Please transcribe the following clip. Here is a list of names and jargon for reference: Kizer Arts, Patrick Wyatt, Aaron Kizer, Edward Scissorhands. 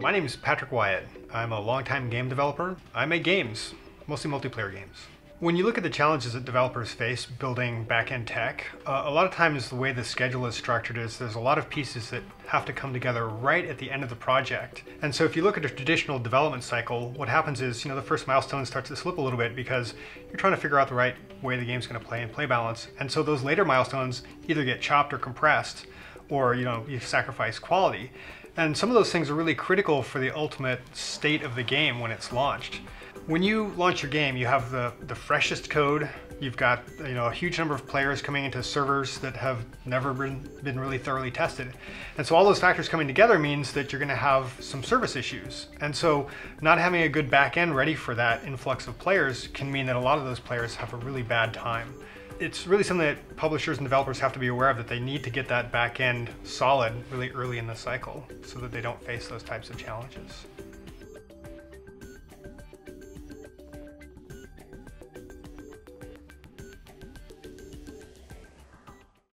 My name is Patrick Wyatt. I'm a longtime game developer. I make games, mostly multiplayer games. When you look at the challenges that developers face building back-end tech, a lot of times the way the schedule is structured is there's a lot of pieces that have to come together right at the end of the project. And so if you look at a traditional development cycle, what happens is, the first milestone starts to slip a little bit because you're trying to figure out the right way the game's going to play and play balance. And so those later milestones either get chopped or compressed, or you sacrifice quality. And some of those things are really critical for the ultimate state of the game when it's launched. When you launch your game, you have the freshest code. You've got a huge number of players coming into servers that have never been really thoroughly tested. And so all those factors coming together means that you're gonna have some service issues. And so not having a good back end ready for that influx of players can mean that a lot of those players have a really bad time. It's really something that publishers and developers have to be aware of, that they need to get that back end solid really early in the cycle so that they don't face those types of challenges.